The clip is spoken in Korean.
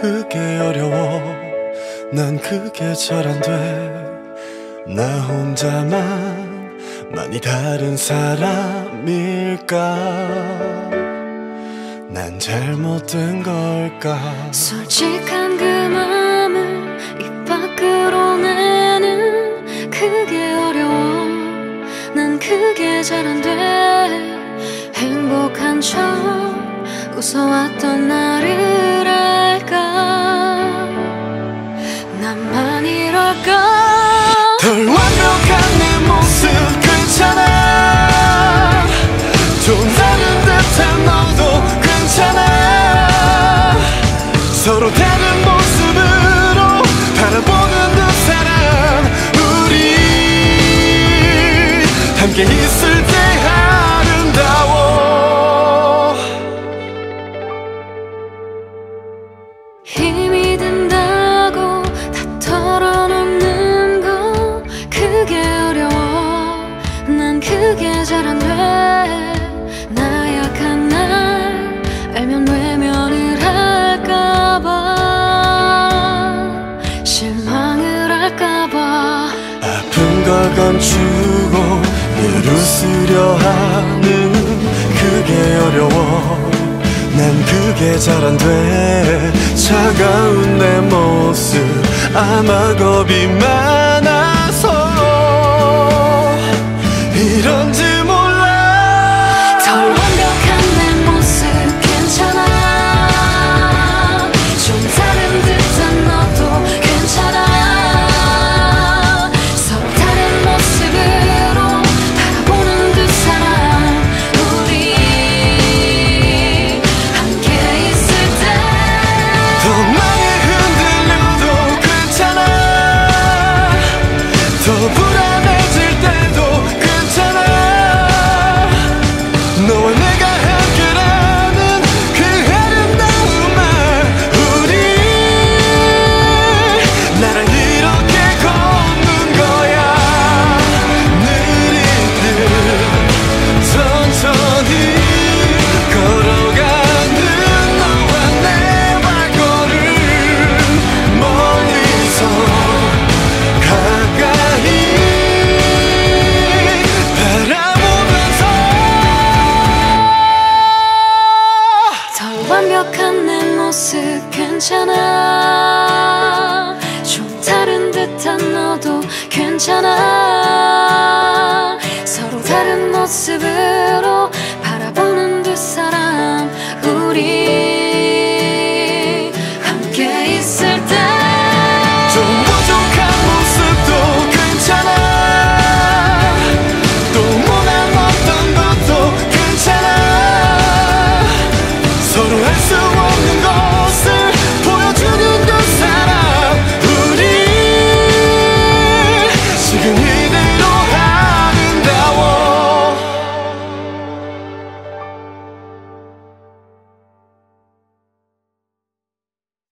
그게 어려워. 난 그게 잘 안 돼. 나 혼자만 많이 다른 사람일까? 난 잘못된 걸까? 솔직한 그 마음을 입 밖으로 내는 그게 어려워. 난 그게 잘 안 돼. 행복한 척 웃어왔던 나를 알까? 나만 이럴까? 덜 완벽한 내 모습 괜찮아. 좀 다른 듯한 너도 괜찮아. 서로 다른 모습으로 바라보는 두 사람, 우리 함께 있을 때 아름다워. 힘이 든다고 다 털어놓는 그게 어려워. 난 그게 잘 안 돼. 나 약한 날 알면 외면을 할까봐, 실망을 할까봐. 아픈 걸 감추고 늘 웃으려 하는 그게 어려워. 난 그게 잘 안 돼. 차가운 내 모습 아마 겁이 많아. 이런지 몰라. 덜 완벽한 내 모습 괜찮아. 좀 다른 듯한 너도 괜찮아. 서로 다른 모습으로 바라보는 두 사람, 우리 함께 있을 때 더 많이 흔들려도 괜찮아. 더 불안해질 때도 너와 내가 함께라는 그 아름다운 말, 우리 나랑 이렇게 걷는 거야. 느릿느릿 천천히 걸어가는 너와 내 발걸음, 멀리서 가까이 바라. 완벽한 내 모습 괜찮아. 좀 다른 듯한 너도 괜찮아. 서로 다른 모습을